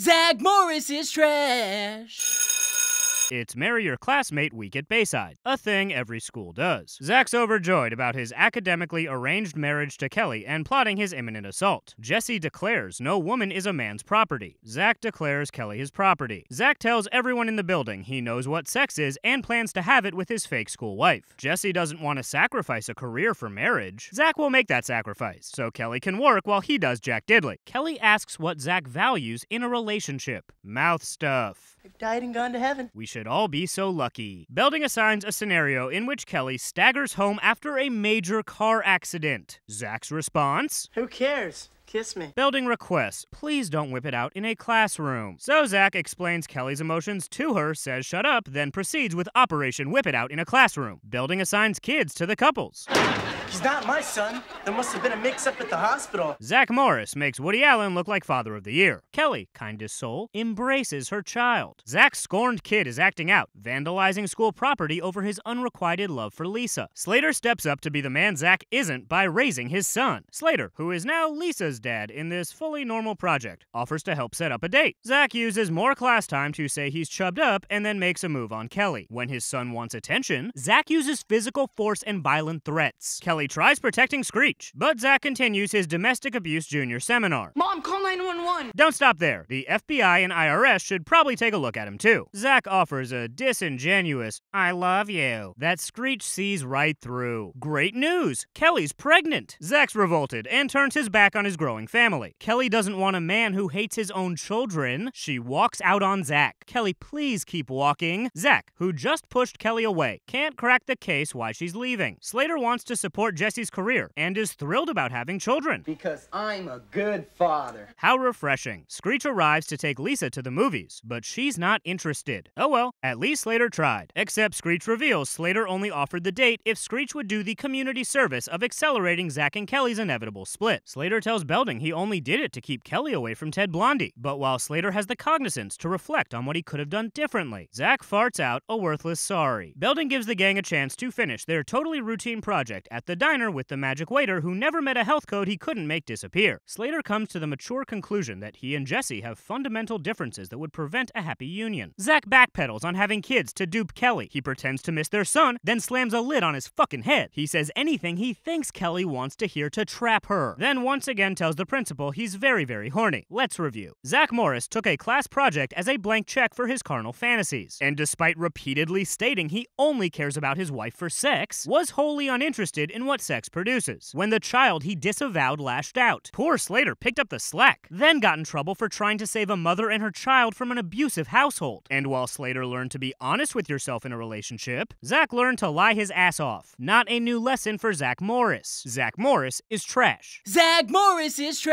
Zack Morris is trash. It's Marry Your Classmate Week at Bayside, a thing every school does. Zack's overjoyed about his academically arranged marriage to Kelly and plotting his imminent assault. Jesse declares no woman is a man's property. Zack declares Kelly his property. Zack tells everyone in the building he knows what sex is and plans to have it with his fake school wife. Jesse doesn't want to sacrifice a career for marriage. Zack will make that sacrifice, so Kelly can work while he does Jack Diddley. Kelly asks what Zack values in a relationship. Mouth stuff. I've died and gone to heaven. We should all be so lucky. Belding assigns a scenario in which Kelly staggers home after a major car accident. Zack's response? Who cares? Kiss me. Belding requests, please don't whip it out in a classroom. So Zack explains Kelly's emotions to her, says shut up, then proceeds with Operation Whip It Out in a Classroom. Belding assigns kids to the couples. He's not my son. There must have been a mix-up at the hospital. Zack Morris makes Woody Allen look like Father of the Year. Kelly, kindest soul, embraces her child. Zack's scorned kid is acting out, vandalizing school property over his unrequited love for Lisa. Slater steps up to be the man Zack isn't by raising his son. Slater, who is now Lisa's dad in this fully normal project, offers to help set up a date. Zack uses more class time to say he's chubbed up and then makes a move on Kelly. When his son wants attention, Zack uses physical force and violent threats. Kelly tries protecting Screech, but Zack continues his domestic abuse junior seminar. Mom, call 911! Don't stop there. The FBI and IRS should probably take a look at him too. Zack offers a disingenuous, I love you, that Screech sees right through. Great news! Kelly's pregnant! Zack's revolted and turns his back on his growing family. Kelly doesn't want a man who hates his own children. She walks out on Zack. Kelly, please keep walking. Zack, who just pushed Kelly away, can't crack the case why she's leaving. Slater wants to support Jesse's career and is thrilled about having children. Because I'm a good father. How refreshing. Screech arrives to take Lisa to the movies, but she's not interested. Oh well, at least Slater tried. Except Screech reveals Slater only offered the date if Screech would do the community service of accelerating Zack and Kelly's inevitable split. Slater tells Bell he only did it to keep Kelly away from Ted Blondie. But while Slater has the cognizance to reflect on what he could have done differently, Zack farts out a worthless sorry. Belding gives the gang a chance to finish their totally routine project at the diner with the magic waiter who never met a health code he couldn't make disappear. Slater comes to the mature conclusion that he and Jesse have fundamental differences that would prevent a happy union. Zack backpedals on having kids to dupe Kelly. He pretends to miss their son, then slams a lid on his fucking head. He says anything he thinks Kelly wants to hear to trap her. Then once again tells the principal he's very, very horny. Let's review. Zack Morris took a class project as a blank check for his carnal fantasies, and despite repeatedly stating he only cares about his wife for sex, was wholly uninterested in what sex produces. When the child he disavowed lashed out, poor Slater picked up the slack, then got in trouble for trying to save a mother and her child from an abusive household. And while Slater learned to be honest with yourself in a relationship, Zack learned to lie his ass off. Not a new lesson for Zack Morris. Zack Morris is trash. Zack Morris is trash.